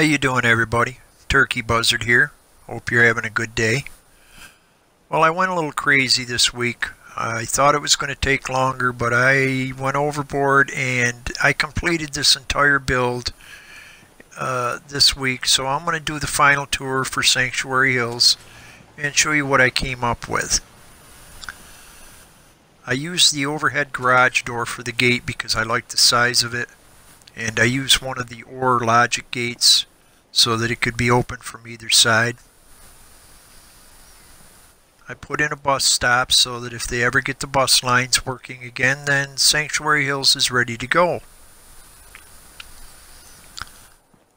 How you doing, everybody? Turkey Buzzard here. Hope you're having a good day. Well, I went a little crazy this week. I thought it was going to take longer, but I went overboard and I completed this entire build this week. So I'm going to do the final tour for Sanctuary Hills and show you what I came up with. I used the overhead garage door for the gate because I like the size of it, and I used one of the OR logic gates so that it could be open from either side. I put in a bus stop so that if they ever get the bus lines working again, then Sanctuary Hills is ready to go.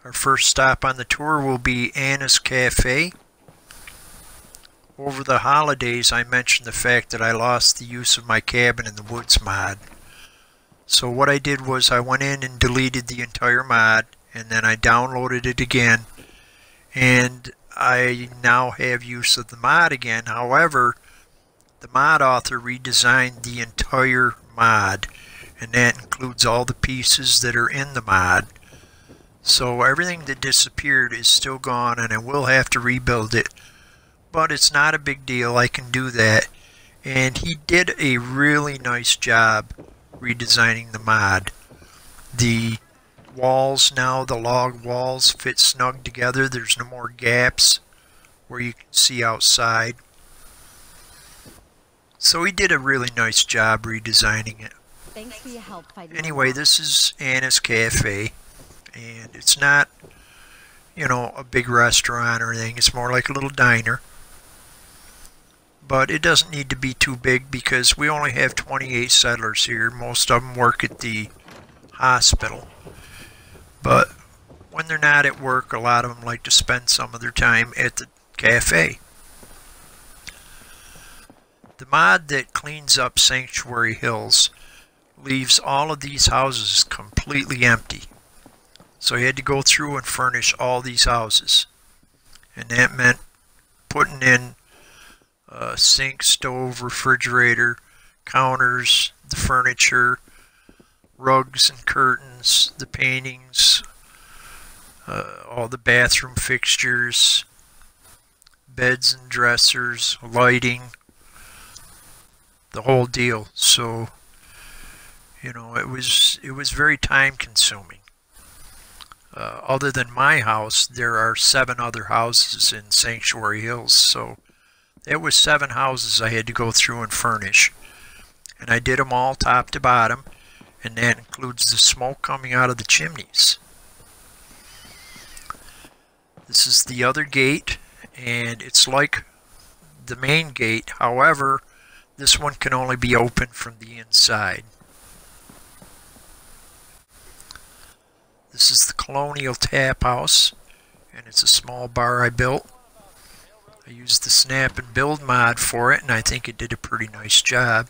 Our first stop on the tour will be Anna's Cafe. Over the holidays, I mentioned the fact that I lost the use of my cabin in the woods mod. So what I did was I went in and deleted the entire mod, and then I downloaded it again, and I now have use of the mod again. However, the mod author redesigned the entire mod, and that includes all the pieces that are in the mod. So everything that disappeared is still gone, and I will have to rebuild it, but it's not a big deal. I can do that. And he did a really nice job redesigning the mod. The walls now, the log walls, fit snug together. There's no more gaps where you can see outside. So he did a really nice job redesigning it. Thanks for your help. Anyway, this is Anna's Cafe, and it's not, you know, a big restaurant or anything. It's more like a little diner, but it doesn't need to be too big because we only have 28 settlers here. Most of them work at the hospital, but when they're not at work, a lot of them like to spend some of their time at the cafe. The mod that cleans up Sanctuary Hills leaves all of these houses completely empty. So I had to go through and furnish all these houses, and that meant putting in a sink, stove, refrigerator, counters, the furniture, rugs and curtains, the paintings, all the bathroom fixtures, beds and dressers, lighting, the whole deal. So, you know, it was very time consuming. Other than my house, there are 7 other houses in Sanctuary Hills, so there was 7 houses I had to go through and furnish, and I did them all top to bottom, and that includes the smoke coming out of the chimneys. This is the other gate, and it's like the main gate. However, this one can only be opened from the inside. This is the Colonial Tap House, and it's a small bar I built. I used the Snap and Build mod for it, and I think it did a pretty nice job.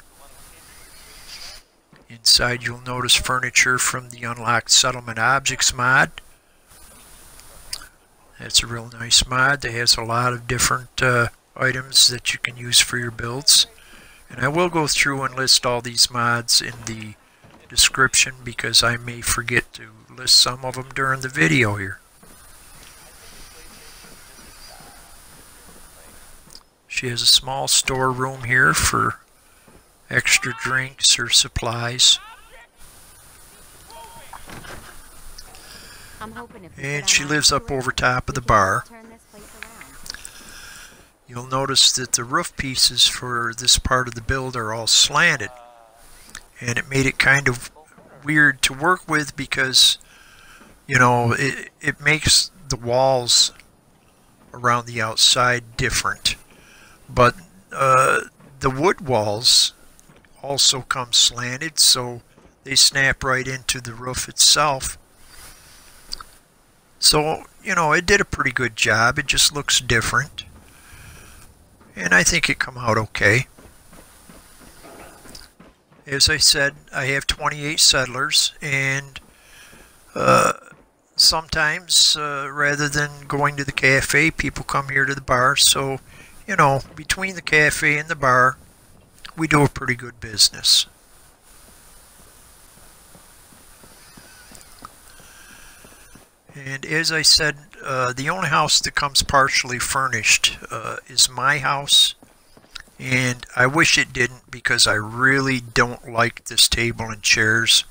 Inside, you'll notice furniture from the Unlocked Settlement Objects mod. That's a real nice mod that has a lot of different items that you can use for your builds. And I will go through and list all these mods in the description because I may forget to list some of them during the video here. She has a small storeroom here for extra drinks or supplies. And she lives up over top of the bar. You'll notice that the roof pieces for this part of the build are all slanted, and it made it kind of weird to work with because, you know, it makes the walls around the outside different. But the wood walls also come slanted, so they snap right into the roof itself. So, you know, it did a pretty good job. It just looks different, and I think it come out okay. As I said, I have 28 settlers, and sometimes rather than going to the cafe, people come here to the bar. So, you know, between the cafe and the bar, we do a pretty good business. And as I said, the only house that comes partially furnished is my house. And I wish it didn't, because I really don't like this table and chairs.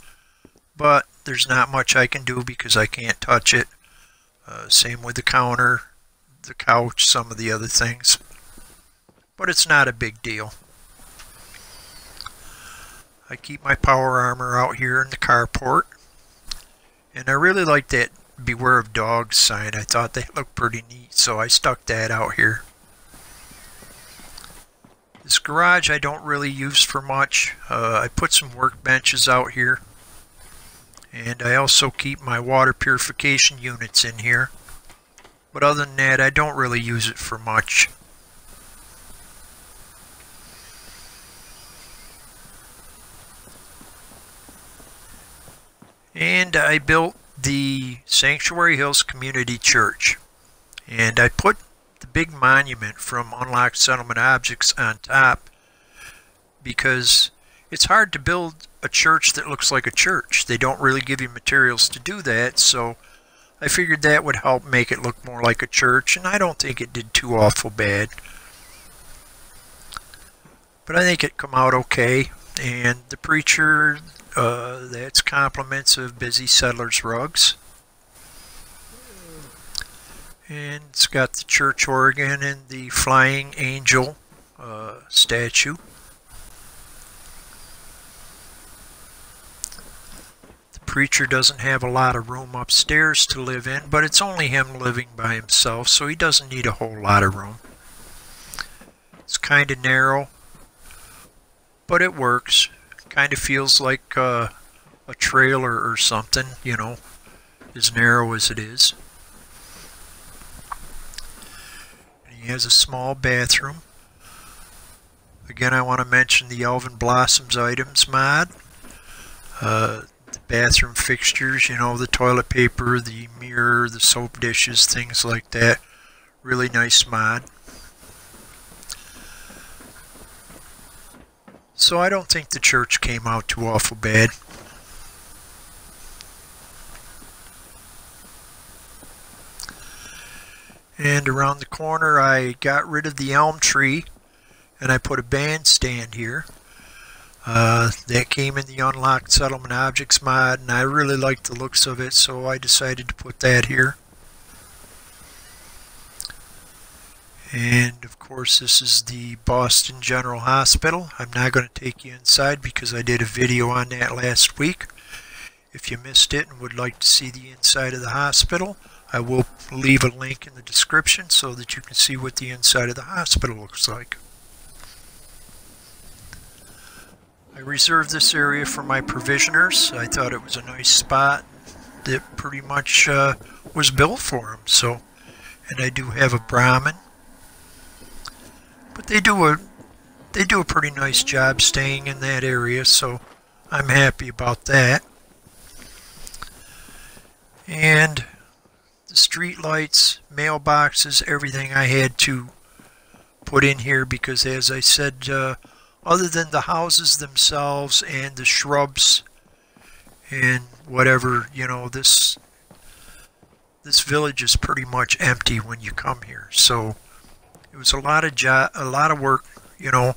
But there's not much I can do because I can't touch it. Same with the counter, the couch, some of the other things. But it's not a big deal. I keep my power armor out here in the carport. And I really like that Beware of Dogs sign. I thought that looked pretty neat, so I stuck that out here. This garage I don't really use for much. I put some workbenches out here. And I also keep my water purification units in here. But other than that, I don't really use it for much. And I built the Sanctuary Hills Community Church. And I put the big monument from Unlocked Settlement Objects on top, because it's hard to build a church that looks like a church. They don't really give you materials to do that, so I figured that would help make it look more like a church, and I don't think it did too awful bad. But I think it come out okay, and the preacher, that's compliments of Busy Settlers' Rugs. And it's got the church organ and the flying angel statue. The preacher doesn't have a lot of room upstairs to live in, but it's only him living by himself, so he doesn't need a whole lot of room. It's kind of narrow, but it works. Kind of feels like a trailer or something, you know, as narrow as it is. And he has a small bathroom. Again, I want to mention the Elven Blossoms Items mod. The bathroom fixtures, you know, the toilet paper, the mirror, the soap dishes, things like that. Really nice mod. So I don't think the church came out too awful bad. And around the corner I got rid of the elm tree and I put a bandstand here. That came in the Unlocked Settlement Objects mod, and I really liked the looks of it, so I decided to put that here. And of course, this is the Boston General Hospital. I'm not going to take you inside because I did a video on that last week. If you missed it and would like to see the inside of the hospital, I will leave a link in the description so that you can see what the inside of the hospital looks like. I reserved this area for my provisioners. I thought it was a nice spot that pretty much was built for them. So, and I do have a Brahmin. But they do a pretty nice job staying in that area, so I'm happy about that. And the street lights, mailboxes, everything I had to put in here, because as I said, other than the houses themselves and the shrubs and whatever, you know, this village is pretty much empty when you come here. So it was a lot of work, you know,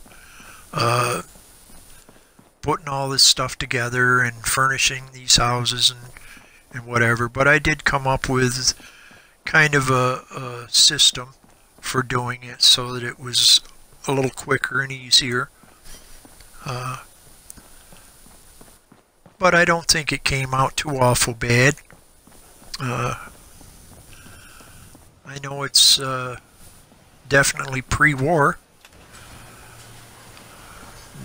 putting all this stuff together and furnishing these houses and whatever. But I did come up with kind of a system for doing it so that it was a little quicker and easier. But I don't think it came out too awful bad. I know it's definitely pre-war,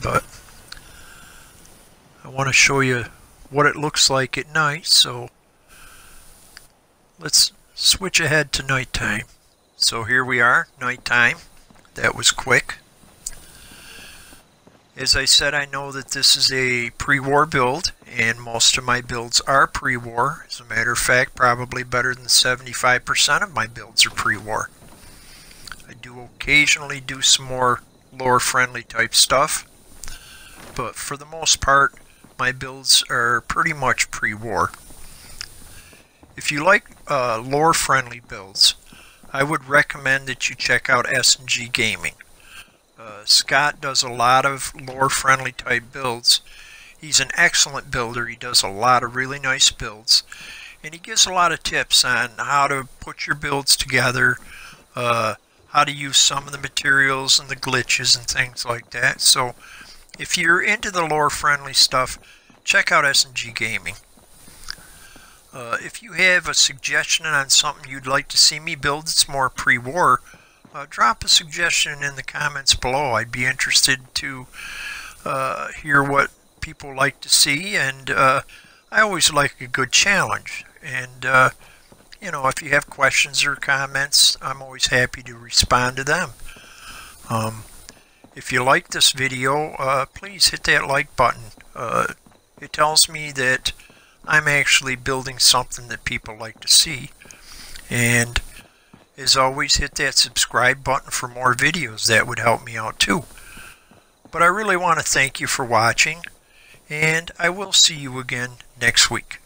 but I want to show you what it looks like at night, so let's switch ahead to nighttime. So here we are, nighttime. That was quick. As I said, I know that this is a pre-war build, and most of my builds are pre-war. As a matter of fact, probably better than 75% of my builds are pre-war. I do occasionally do some more lore-friendly type stuff, but for the most part, my builds are pretty much pre-war. If you like lore-friendly builds, I would recommend that you check out S&G Gaming. Scott does a lot of lore-friendly type builds. He's an excellent builder. He does a lot of really nice builds, and he gives a lot of tips on how to put your builds together, how to use some of the materials and the glitches and things like that. So if you're into the lore-friendly stuff, check out S&G Gaming. If you have a suggestion on something you'd like to see me build that's more pre-war, drop a suggestion in the comments below. I'd be interested to hear what people like to see, and I always like a good challenge. And you know, if you have questions or comments, I'm always happy to respond to them. If you like this video, please hit that like button. It tells me that I'm actually building something that people like to see. And as always, hit that subscribe button for more videos. That would help me out too. But I really want to thank you for watching, and I will see you again next week.